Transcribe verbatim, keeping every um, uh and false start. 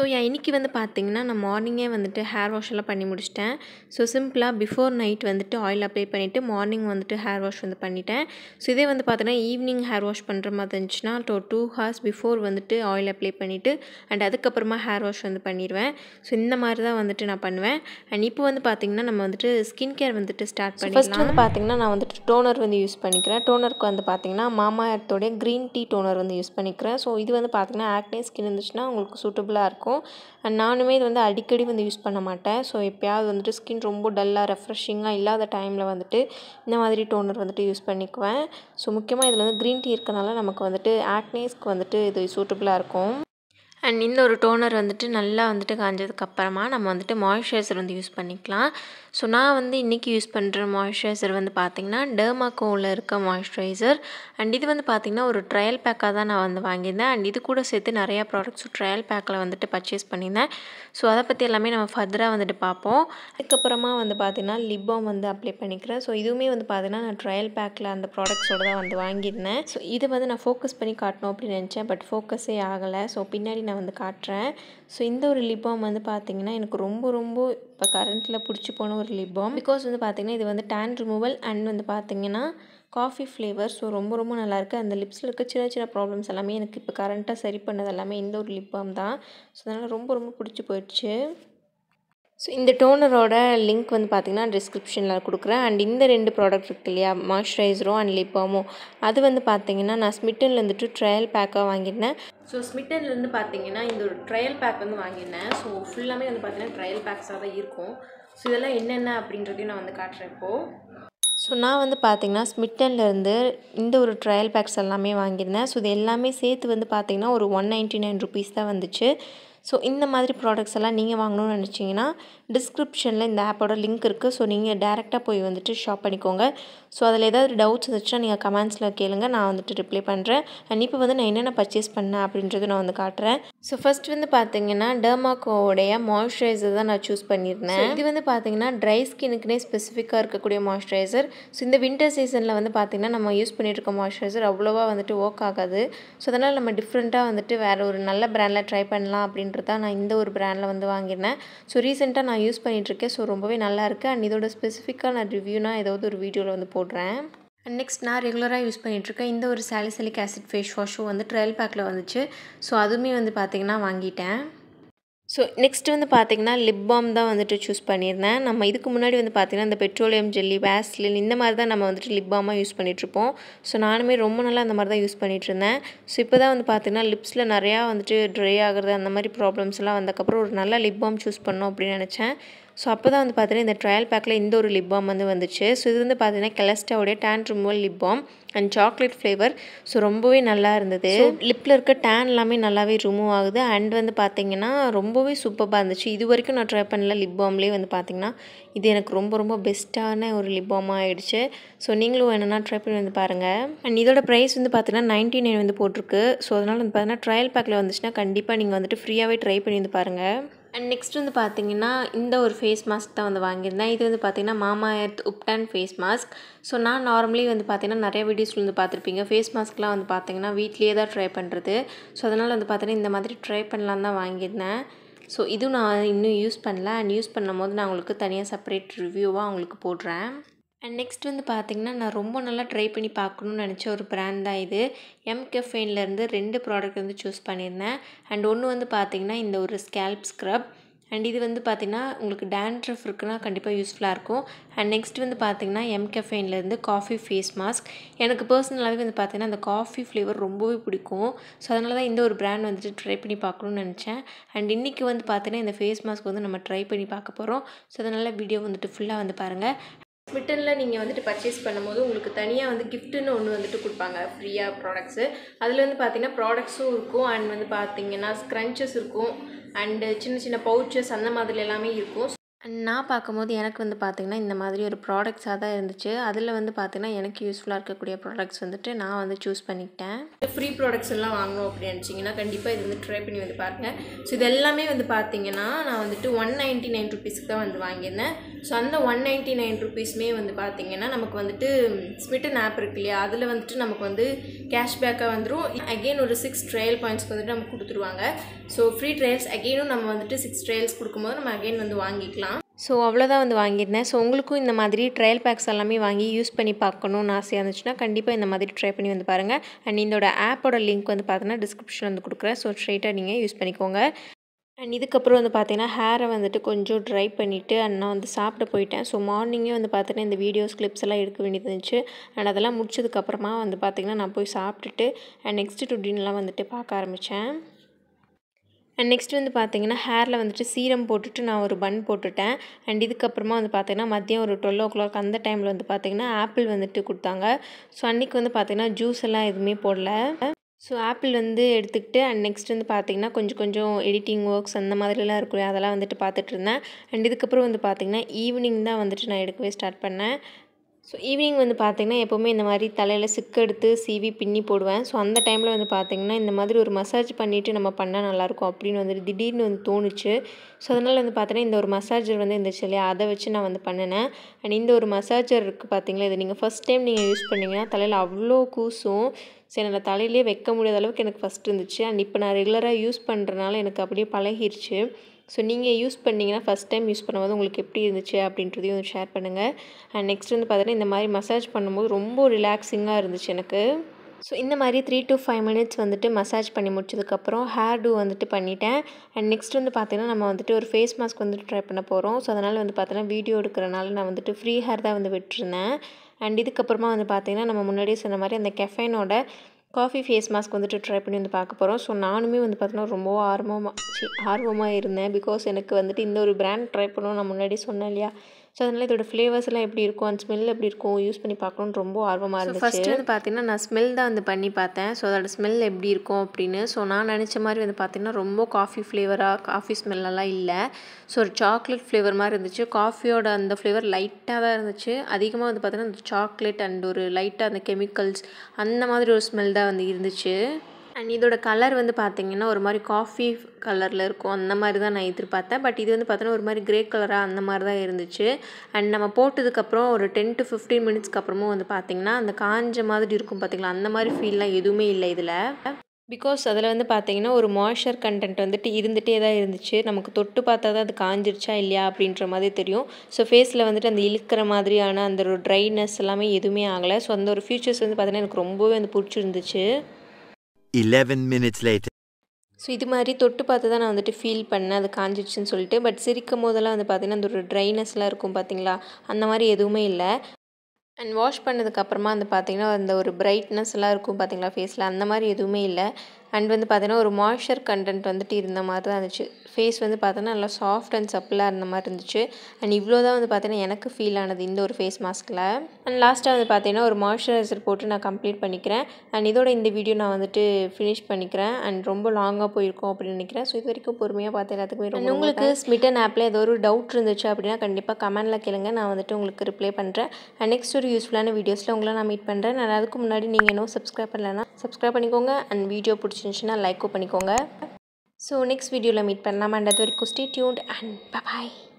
So, yeah, இன்னைக்கு வந்து பாத்தீங்கன்னா நான் மார்னிங்கே வந்துட்டு ஹேர் வாஷ் எல்லாம் பண்ணி முடிச்சிட்டேன். So சிம்பிளா பிஃபோர் நைட் வந்துட்டு ஆயில் அப்ளை பண்ணிட்டு மார்னிங் வந்துட்டு ஹேர் வாஷ் வந்து பண்ணிட்டேன். So இதே வந்து பார்த்தனா ஈவினிங் ஹேர் வாஷ் பண்ற மாதிரி இருந்துச்சுனா two hours before வந்துட்டு ஆயில் அப்ளை பண்ணிட்டு and அதுக்கு அப்புறமா ஹேர் வாஷ் வந்து பண்ணிடுவேன். So இந்த மாதிரி தான் வந்துட்டு நான் பண்ணுவேன். And இப்போ வந்து பாத்தீங்கன்னா நம்ம வந்துட்டு ஸ்கின் கேர் வந்துட்டு ஸ்டார்ட் பண்ணிடலாம். ஃபர்ஸ்ட் வந்து பாத்தீங்கன்னா நான் வந்துட்டு டோனர் வந்து யூஸ் பண்ணிக்கிறேன். டோனருக்கு வந்து பாத்தீங்கன்னா மாமா எர்த் உடைய green tea டோனர் வந்து யூஸ் பண்ணிக்கிறேன். So இது வந்து பாத்தீங்கன்னா ஆக்னே ஸ்கின் இருந்துச்சுனா உங்களுக்கு சூட்டபிளா இருக்கும். And நானுமே இது வந்து அடிக்கடி வந்து யூஸ் பண்ண மாட்டேன். சோ எப்பயாவது வந்து ஸ்கின் ரொம்ப டல்லா ரெஃப்ரெஷிங்கா இல்லாத டைம்ல வந்துட்டு இந்த மாதிரி டோனர் வந்துட்டு யூஸ் பண்ணிக்குவேன். சோ முக்கியமா இதுல வந்து green tea இருக்கனால நமக்கு வந்துட்டு ஆக்னேஸ்க்கு வந்துட்டு இது சூட்டபிளா இருக்கும். And இந்த ஒரு டோனர் வந்துட்டு நல்லா வந்துட்டு காஞ்சதுக்கு அப்புறமா நம்ம வந்துட்டு மாய்ஸ்சரைசர் வந்து யூஸ் பண்ணிக்கலாம். சோ நான் வந்து இன்னைக்கு யூஸ் பண்ற மாய்ஸ்சரைசர் வந்து பாத்தீங்கன்னா டெர்மாகோல இருக்க மாய்ஸ்சரைசர். and இது வந்து பாத்தீங்கன்னா ஒரு ட்ரையல் பேக்கா தான் நான் வந்து வாங்கினேன். and இது கூட சேர்த்து நிறைய products ட்ரையல் பேக்ல வந்துட்டு பர்ச்சேஸ் பண்ணினேன். சோ அத பத்தி எல்லாமே நம்ம ஃபர்தரா வந்துட்டு பாப்போம். அதுக்கு அப்புறமா வந்து பாத்தீங்கன்னா லிப் பாம் வந்து அப்ளை பண்ணிக்கிறேன். சோ இதுவுமே வந்து பாத்தீங்கன்னா நான் ட்ரையல் பேக்ல அந்த products ஓட தான் வந்து வாங்கினேன். சோ இது வந்து நான் ஃபோக்கஸ் பண்ணி காட்டணும் அப்படி நினைச்சேன், பட் ஃபோக்கஸே ஆகல. சோ பின்னாடி நான் வந்து காட்றேன். சோ இந்த ஒரு லிப் பாம் வந்து பாத்தீங்கன்னா எனக்கு ரொம்ப ரொம்ப இப்ப கரண்ட்ல புடிச்சு போன ஒரு லிப் பாம். because வந்து பாத்தீங்கன்னா இது வந்து டான் ரிமூவல் and வந்து பாத்தீங்கன்னா காஃபி ஃப்ளேவர். சோ ரொம்ப ரொம்ப நல்லா இருக்கு. அந்த லிப்ஸ்ல இருக்க சின்ன சின்ன ப்ராப்ளம்ஸ் எல்லாமே எனக்கு இப்ப கரண்டா சரி பண்ணது எல்லாமே இந்த ஒரு லிப் பாம் தான். சோ அதனால ரொம்ப ரொம்ப புடிச்சு போயிடுச்சு. சோ இந்த டோனரோட லிங்க் வந்து பாத்தீங்கன்னா டிஸ்கிரிப்ஷன்ல கொடுக்கிறேன். and இந்த ரெண்டு ப்ராடக்ட் இருக்குல்லையா மாய்ஸ்சரைசரோ and லிப் பாமோ அது வந்து பாத்தீங்கன்னா நான் ஸ்மிட்டன்ல இருந்து ட்ரையல் பேக்கா வாங்கிட்டேன். சோ ஸ்மிட்டன்ல இருந்து பாத்தீங்கன்னா இந்த ஒரு ட்ரையல் பேக் வந்து வாங்கிட்டேன். சோ ஃபுல்லாமே வந்து பாத்தீங்கன்னா ட்ரையல் பேக்ஸா தான் இருக்கும். சோ இதெல்லாம் என்னென்ன அப்படின்றதையும் நான் வந்து காட்றேன் இப்போ. சோ நான் வந்து பாத்தீங்கன்னா ஸ்மிட்டன்ல இருந்து இந்த ஒரு ட்ரையல் பேக்ஸ் எல்லாமே வாங்கிட்டேன். சோ இது எல்லாமே சேர்த்து வந்து பாத்தீங்கன்னா ஒரு one ninety-nine rupees தான் வந்துச்சு. சோ இந்த மாதிரி products எல்லாம் நீங்க வாங்கணும்னு நினைச்சீங்கன்னா descriptionல இந்த ஆப்போட லிங்க் இருக்கு. சோ நீங்க டைரக்ட்டா போய் வந்துட்டு ஷாப் பண்ணிக்கோங்க. சோ அதல ஏதாவது doubts இருந்துச்சுனா நீங்க கமெண்ட்ஸ்ல கேளுங்க, நான் வந்துட்டு ரிப்ளை பண்றேன். and இப்போ வந்து நான் என்னென்ன பர்சேஸ் பண்ணேன் அப்படின்றது நான் வந்து காட்றேன். சோ ஃபர்ஸ்ட் வந்து பாத்தீங்கன்னா Dermaco உடைய மாய்ஸ்சரைசர் தான் நான் சூஸ் பண்ணிருந்தேன். இது வந்து பாத்தீங்கன்னா dry skinக்குனே ஸ்பெசிஃபிக்கா இருக்கக்கூடிய மாய்ஸ்சரைசர். சோ இந்த winter seasonல வந்து பாத்தீங்கன்னா நம்ம யூஸ் பண்ணிட்டு இருக்க மாய்ஸ்சரைசர் அவ்வளவா வந்துட்டு வர்க் ஆகாது. சோ அதனால நம்ம டிஃபரண்டா வந்துட்டு வேற ஒரு நல்ல பிராண்ட்ல ட்ரை பண்ணலாம் அப்படி தான் நான் இந்த ஒரு பிராண்ட்ல வந்து வாங்கினேன். சோ ரீசன்ட்டா நான் யூஸ் பண்ணிட்டு இருக்கேன். சோ ரொம்பவே நல்லா இருக்கு. and இதோட ஸ்பெசிஃபிக்கா நான் ரிவ்யூனா ஏதாவது ஒரு வீடியோல வந்து போடுறேன். and next நான் ரெகுலரா யூஸ் பண்ணிட்டு இருக்கேன் இந்த ஒரு சாலிசிலிக் ஆசிட் ஃபேஸ் வாஷும் வந்து ட்ரையல் பேக்ல வந்துச்சு. சோ அதுமே வந்து பாத்தீங்கன்னா வாங்கிட்டேன். சோ நெக்ஸ்ட் வந்து பாத்தீங்கன்னா லிப் பாம் தான் வந்துட்டு சூஸ் பண்ணிருந்தேன். நம்ம இதுக்கு முன்னாடி வந்து பாத்தீங்கன்னா இந்த பெட்ரோலியம் ஜெல்லி வாஸ்லின் இந்த மாதிரி தான் நம்ம வந்துட்டு லிப் பாமா யூஸ் பண்ணிட்டு இருப்போம். சோ நானுமே ரொம்ப நாளா அந்த மாதிரி தான் யூஸ் பண்ணிட்டு இருந்தேன். சோ இப்போதான் வந்து பாத்தீங்கன்னா லிப்ஸ்ல நிறைய வந்துட்டு ட்ரை ஆகுறது அந்த மாதிரி ப்ராப்ளம்ஸ் எல்லாம் வந்தக்க அப்புறம் ஒரு நல்ல லிப் பாம் சூஸ் பண்ணனும் அப்படி நினைச்சேன். சோ அப்பதான் வந்து பாத்தீங்கன்னா இந்த ட்ரையல் பேக்ல இந்த ஒரு லிப் பாம் வந்து வந்துச்சு. சோ இது வந்து பாத்தீங்கன்னா Calista உடைய tan removal lip balm and chocolate flavour. So ரொம்பவே நல்லா இருந்தது. லிப்ல இருக்க டான் எல்லாமே நல்லாவே ரிமூவ் ஆகுது. and வந்து பாத்தீங்கன்னா ரொம்பவே சூப்பரா இருந்துச்சு. இது வரைக்கும் நான் ட்ரை பண்ணல லிப் பாம்லயே வந்து பாத்தீங்கன்னா இது எனக்கு ரொம்ப ரொம்ப பெஸ்டான ஒரு லிப் பாமா ஆயிடுச்சு. சோ நீங்களும் என்னன்னா ட்ரை பண்ணி வந்து பாருங்க. and இதோட பிரைஸ் வந்து பாத்தீங்கன்னா ninety-nine வந்து போட்டுருக்கு. சோ அதனால வந்து பாத்தீங்கன்னா ட்ரையல் பேக்ல வந்துச்சுனா கண்டிப்பா நீங்க வந்துட்டு ஃப்ரீயாவே ட்ரை பண்ணி வந்து பாருங்க. and next வந்து பாத்தீங்கன்னா இந்த ஒரு ஃபேஸ் மாஸ்க் தான் வந்து வாங்கிருந்தேன். இது வந்து பாத்தீங்கன்னா மாமா earth ubtan face mask. So நான் நார்மலி வந்து பாத்தீங்கன்னா நிறைய வீடியோஸ்ல வந்து பாத்திருப்பீங்க ஃபேஸ் மாஸ்க்லாம் வந்து பாத்தீங்கன்னா வீட்லயே தான் ட்ரை பண்றது. சோ அதனால வந்து பாத்தீங்கன்னா இந்த மாதிரி ட்ரை பண்ணலாம் தான் வாங்கிருந்தேன். சோ இது நான் இன்னும் யூஸ் பண்ணல. and யூஸ் பண்ணும்போது நான் உங்களுக்கு தனியா செப்பரேட் ரிவ்யூவா உங்களுக்கு போடுறேன். and next வந்து பாத்தீங்கன்னா நான் ரொம்ப நல்லா ட்ரை பண்ணி பார்க்கணும்னு நினைச்ச ஒரு பிராண்ட் தான் இது. M Caffeineல இருந்து ரெண்டு ப்ராடக்ட் வந்து சூஸ் பண்ணிருந்தேன். and ஒன்னு வந்து பாத்தீங்கன்னா இந்த ஒரு scalp scrub. and இது வந்து பாத்தீங்கன்னா உங்களுக்கு dandruff இருக்குனா கண்டிப்பா யூஸ்ஃபுல்லா இருக்கும். and next வந்து பாத்தீங்கன்னா M Caffeineல இருந்து காஃபி ஃபேஸ் மாஸ்க். எனக்கு पर्सनலாவே வந்து பாத்தீங்கன்னா அந்த காஃபி ஃப்ளேவர் ரொம்பவே பிடிக்கும். சோ அதனால தான் இந்த ஒரு பிராண்ட் வந்து ட்ரை பண்ணி பார்க்கணும்னு நினைச்சேன். and இன்னைக்கு வந்து பாத்தீங்கன்னா இந்த ஃபேஸ் மாஸ்க் வந்து நம்ம ட்ரை பண்ணி பார்க்க போறோம். சோ அதனால வீடியோ வந்துட்டு ஃபுல்லா வந்து பாருங்க. ஸ்மிட்டன்ல நீங்க வந்துட்டு பர்ச்சேஸ் பண்ணும்போது உங்களுக்கு தனியா வந்து கிஃப்ட்னு ஒன்னு வந்துட்டு கொடுப்பாங்க ஃப்ரீயா products. அதுல வந்து பாத்தீங்கன்னா productsம் இருக்கும். and வந்து பாத்தீங்கன்னா scrunches இருக்கும். and சின்ன சின்ன pouches அந்த மாதிரி எல்லாமே இருக்கும். நான் பாக்கும்போது எனக்கு வந்து பாத்தீங்கன்னா இந்த மாதிரி ஒரு productsஆ தான் இருந்துச்சு. அதுல வந்து பாத்தீங்கன்னா எனக்கு யூஸ்ஃபுல்லா இருக்கக்கூடிய products வந்துட்டு நான் வந்து சூஸ் பண்ணிட்டேன். free products எல்லாம் வாங்கணும் அப்படி நினைச்சீங்கன்னா கண்டிப்பா இது வந்து ட்ரை பண்ணி வந்து பாருங்க. சோ இது எல்லாமே வந்து பாத்தீங்கன்னா நான் வந்துட்டு one ninety-nine rupees தான் வந்து வாங்கினேன். So அந்த one ninety-nine rupees மே வந்து பாத்தீங்கன்னா நமக்கு வந்துட்டு Smytten app இருக்குல அதுல வந்துட்டு நமக்கு வந்து cashback வந்துரும் again ஒரு six trial points வந்துட்டு நமக்கு கொடுத்துருவாங்க so free trials again நம்ம வந்துட்டு six trials கொடுக்கும்போது நம்ம again வந்து வாங்கிக்கலாம் so அவ்வளவுதான் வந்து வாங்கிட்டேன் so உங்களுக்கு இந்த மாதிரி trial packs எல்லாமே வாங்கி யூஸ் பண்ணி பார்க்கணும்னு ஆசை இருந்துச்சுனா கண்டிப்பா இந்த மாதிரி ட்ரை பண்ணி வந்து பாருங்க and இதோட app ஓட link வந்து பார்த்தனா description வந்து கொடுக்கிறேன் so straight-ஆ நீங்க யூஸ் பண்ணிக்கோங்க And this is the hair is dry and now the So morning you the videos clips and the and next to dinner And next வந்து பாத்தீங்கன்னா ஹேர்ல வந்துட்டு சீரம் போட்டுட்டு நான் ஒரு பன் போட்டுட்டேன் and இதுக்கு அப்புறமா வந்து பாத்தீங்கன்னா மதியம் ஒரு twelve o'clock அந்த டைம்ல வந்து பாத்தீங்கன்னா ஆப்பிள் வந்துட்டு கொடுத்தாங்க சோ அன்னைக்கு வந்து பாத்தீங்கன்னா ஜூஸ் எல்லாம் எதுமே போடல So apple வந்து எடுத்துக்கிட்டு and next வந்து பாத்தீங்கன்னா கொஞ்சம் கொஞ்சம் editing works அந்த மாதிரி எல்லாம் இருக்கு அதெல்லாம் வந்துட்டு பார்த்துட்டு இருந்தேன் and இதுக்கு அப்புறம் வந்து பாத்தீங்கன்னா evening தான் வந்துட்டு நான் எடுக்கவே ஸ்டார்ட் பண்ணேன் So evening வந்து பாத்தீங்கன்னா எப்பவுமே இந்த மாதிரி தலையில சிக்க எடுத்து சீவி பின்னி போடுவேன் so அந்த டைம்ல வந்து பாத்தீங்கன்னா இந்த மாதிரி ஒரு மசாஜ் பண்ணிட்டு நம்ம பண்ணா நல்லா இருக்கும் அப்படினு வந்து திடீர்னு வந்து தோணுச்சு so அதனால வந்து பாத்தீங்கன்னா இந்த ஒரு மசாஜர் வந்து இந்த செல்ல அத வச்சு நான் வந்து பண்ணினேன் and இந்த ஒரு மசாஜர் இருக்கு பாத்தீங்களா இது நீங்க first time நீங்க யூஸ் பண்ணீங்கனா தலையில அவ்ளோ கூசும் சேனல தலையிலே வைக்க முடியாத அளவுக்கு எனக்கு ஃபர்ஸ்ட் இருந்துச்சு and இப்போ நான் ரெகுலரா யூஸ் பண்றனால எனக்கு அப்படியே பழகிருச்சு சோ நீங்க யூஸ் பண்ணீங்கனா first time யூஸ் பண்ணும்போது உங்களுக்கு எப்படி இருந்துச்சு அப்படின்றதையும் வந்து ஷேர் பண்ணுங்க and next வந்து பார்த்தா இந்த மாதிரி மசாஜ் பண்ணும்போது ரொம்ப ரிலாக்ஸிங்கா இருந்துச்சு எனக்கு சோ இந்த மாதிரி three to five minutes வந்துட்டு மசாஜ் பண்ணி முடிச்சதுக்கு அப்புறம் ஹேர் டு வந்துட்டு பண்ணிட்டேன் and next வந்து பார்த்தீனா நம்ம வந்துட்டு ஒரு ஃபேஸ் மாஸ்க் வந்து ட்ரை பண்ண போறோம் சோ அதனால வந்து பார்த்தா வீடியோ எடுக்கறனால நான் வந்துட்டு ஃப்ரீ ஹேர் தான் வந்து விட்டுறேன் and இதுக்கு அப்புறமா வந்து பாத்தீங்கன்னா நம்ம முன்னாடியே சொன்ன மாதிரி அந்த கஃபைனோட காபி ஃபேஸ் மாஸ்க் வந்துட்டு ட்ரை பண்ணி வந்து பார்க்க போறோம் சோ நானுமே வந்து பார்த்தா ரொம்ப ஆர்வமா ஆர்வமா இருந்தேன் because எனக்கு வந்துட்டு இந்த ஒரு பிராண்ட் ட்ரை பண்ணனும் நான் முன்னாடி சொன்னேன்லையா சோ அதனால இதோட फ्लेவர்ஸ் எல்லாம் எப்படி இருக்கும் and smell எப்படி இருக்கும் யூஸ் பண்ணி பார்க்கணும் ரொம்ப ஆர்வமா இருந்துச்சு ஃபர்ஸ்ட் வந்து பாத்தீங்கன்னா நான் ஸ்மெல் தான் வந்து பண்ணி பார்த்தேன் சோ அதோட smell எப்படி இருக்கும் அப்படினு சோ நான் நினைச்ச மாதிரி வந்து பாத்தீங்கன்னா ரொம்ப காபி फ्लेவரா காபி ஸ்மெல் எல்லாம் இல்ல சோ ஒரு சாக்லேட் फ्लेவர் மாதிரி இருந்துச்சு காபியோட அந்த फ्लेவர் லைட்டா தான் இருந்துச்சு அதிகமா வந்து பாத்தீங்கன்னா அந்த சாக்லேட் and ஒரு லைட்டா அந்த கெமிக்கல்ஸ் அந்த மாதிரி ஒரு ஸ்மெல் தான் வந்து இருந்துச்சு And இதோட கலர் வந்து பாத்தீங்கன்னா ஒரு மாதிரி காபி கலர்ல இருக்கும் அந்த மாதிரி தான் நான் எதிர்பார்த்தேன் பட் இது வந்து பார்த்தா ஒரு மாதிரி கிரே கலரா அந்த மாதிரி தான் இருந்துச்சு and நம்ம போட்டதுக்கு அப்புறம் ஒரு ten to fifteen minutes அப்புறமும் வந்து பாத்தீங்கன்னா அந்த காஞ்ச மாதிரி இருக்கும் பாத்தீங்களா அந்த மாதிரி ஃபீல்லாம் எதுமே இல்ல இதுல because அதல வந்து பாத்தீங்கன்னா ஒரு moisture content வந்துட்டு இருந்துட்டே தான் இருந்துச்சு நமக்கு தொட்டு பார்த்தா தான் அது காஞ்சிருச்சா இல்லையா அப்படின்ற மாதிரி தெரியும் சோ ஃபேஸ்ல வந்துட்டு அந்த இழுக்குற மாதிரியான அந்த ஒரு dryness எல்லாமே எதுமே ஆகல சோ அந்த ஒரு features வந்து பார்த்தா எனக்கு ரொம்பவே வந்து பிடிச்சிருந்துச்சு eleven minutes later so இது மாதிரி தொட்டு பார்த்தா நான் வந்துட்டு ஃபீல் பண்ண அது காஞ்சிச்சுன்னு சொல்லிட்டு பட் சிரிக்கும் போதெல்லாம் வந்து பாத்தீனா அந்த ஒரு ட்ரைனஸ்லாம் இருக்கும் பாத்தீங்களா அந்த மாதிரி எதுவுமே இல்ல and wash பண்ணதுக்கு அப்புறமா வந்து பாத்தீனா அந்த ஒரு பிரைட்னஸ்லாம் இருக்கும் பாத்தீங்களா ஃபேஸ்ல அந்த மாதிரி எதுவுமே இல்ல and வந்து பாத்தீனா ஒரு மாய்ஸ்சர் கண்டென்ட் வந்துட்டு இருந்த மாதிரி தான் இருந்துச்சு ஃபேஸ் வந்து பாத்தீனா நல்லா சாஃப்ட் and சப்பலா இருந்த மாதிரி இருந்துச்சு and இவ்ளோ தான் வந்து பாத்தீனா எனக்கு ஃபீல் ஆனது இந்த ஒரு ஃபேஸ் மாஸ்க்ல and லாஸ்டா வந்து பாத்தீனா ஒரு மாய்ஸ்சரைசர் போட்டு நான் கம்ப்ளீட் பண்ணிக்கிறேன் and இதோட இந்த வீடியோ நான் வந்துட்டு finish பண்ணிக்கிறேன் and ரொம்ப லாங்கா போயிருக்கும் அப்படி நினைக்கிறேன் சோ இது வரைக்கும் பொறுமையா பார்த்த எல்லாத்துக்குமே ரொம்ப உங்களுக்கு Smytten appல ஏதோ ஒரு டவுட் இருந்துச்சு அப்படினா கண்டிப்பா கமெண்ட்ல கேளுங்க நான் வந்துட்டு உங்களுக்கு ரிப்ளை பண்றேன் and next ஒரு யூஸ்ஃபுல்லான வீடியோஸ்ல உங்களை நான் மீட் பண்றேன் நான் அதுக்கு முன்னாடி நீங்க இன்னும் subscribe பண்ணலனா subscribe பண்ணிக்கோங்க and வீடியோ பிடிச்சிருந்தா லைக் பண்ணிக்கோங்க So next video la meet pannalam and advarikku stay tuned and bye bye